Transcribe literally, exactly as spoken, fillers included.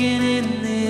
broken in this.